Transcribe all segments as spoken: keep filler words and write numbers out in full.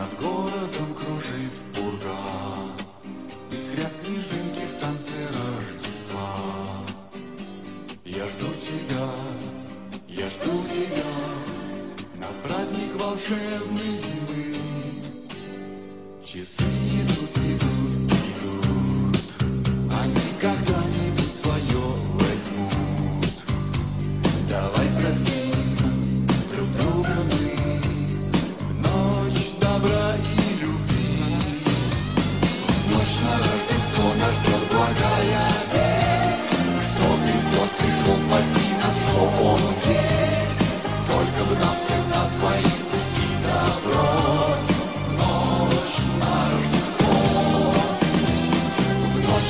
Над городом кружит пурга, искрят снежинки в танце Рождества. Я жду тебя, я жду тебя на праздник волшебной зимы. Часы идут, идут, идут, они когда-нибудь свое возьмут. Давай прости друг друга мы в ночь добра и любви. Ночь на Рождество нас ждет благая весть, что Христос пришел спасти нас, что Он есть. Только бы нам в сердца свои впусти добро.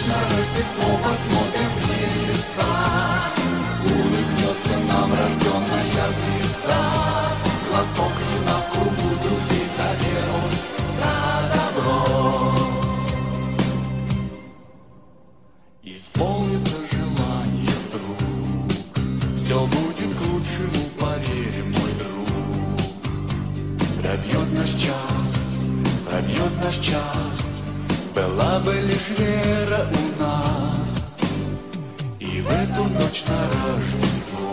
На Рождество посмотрим в небеса, улыбнется нам рожденная звезда. Глоток вина в кругу друзей за веру, за добро. Исполнится желание вдруг, все будет к лучшему, поверь, мой друг. Пробьет наш час, пробьет наш час, была бы лишь вера у нас. И в эту ночь на Рождество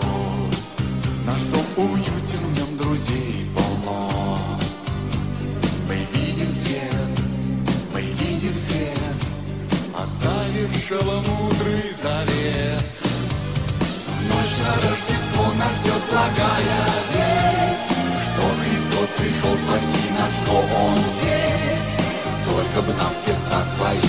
наш дом уютен, в нем друзей полно. Мы видим свет, мы видим свет, оставившего мудрый завет. Ночь на Рождество нас ждет благая весть, что Христос пришел спасти нас, что Он есть. Только бы нам в сердца свои